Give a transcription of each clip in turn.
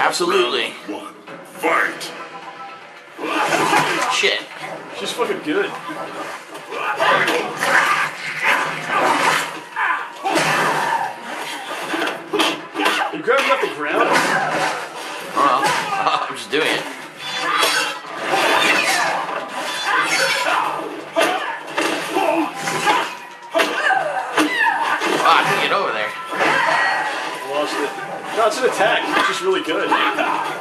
Absolutely. Round one. Fight. Shit. She's fucking good. You grabbing off the ground? Oh, I'm just doing it. I can get over there. Lost it. No, it's an attack. It's just really good. Wow,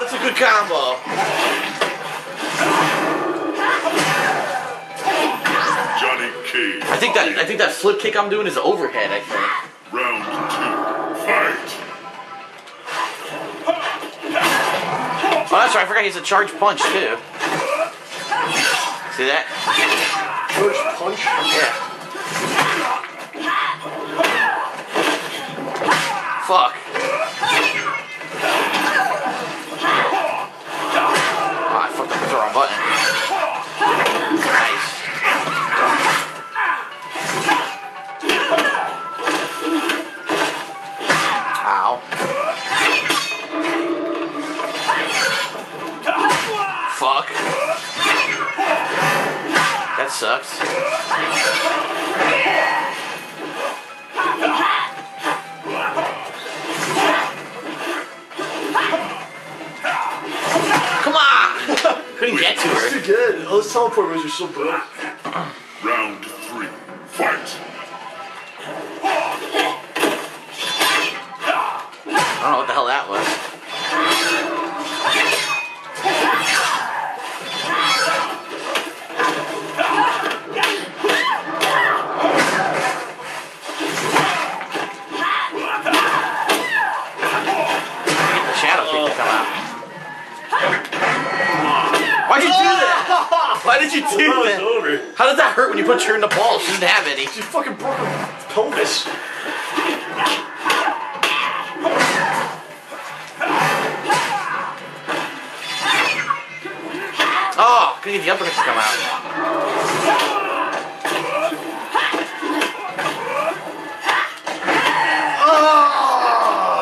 that's a good combo. Johnny Cage. I think that flip kick I'm doing is overhead. I think. Round 2, fight. Oh, that's right. I forgot he has a charge punch, too. See that? Charge punch? Yeah. Fuck. Oh, I fucked up with the wrong button. Nice. Fuck. That sucks. Come on! Couldn't get to her. Too good. All those teleport moves are so broke. Round 3. Fight. I don't know what the hell that was. Why did you do that? Over. How did that hurt when you put her in the ball? She didn't have any. She fucking broke her pelvis. Oh, couldn't get the uppercut to come out. Oh,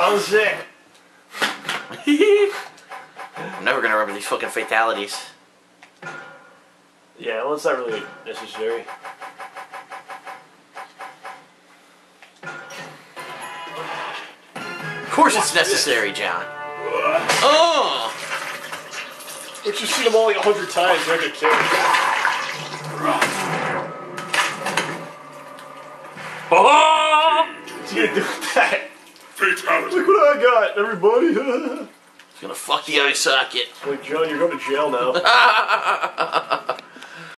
that was sick. I'm never gonna remember these fucking fatalities. Yeah, well, it's not really necessary. Of course it's necessary, John. Oh! But you've seen them all like 100 times, they're gonna kill you. Oh! You gonna do that? Fatality. Look what I got, everybody. It's gonna fuck the eye socket. Like, John, you're going to jail now.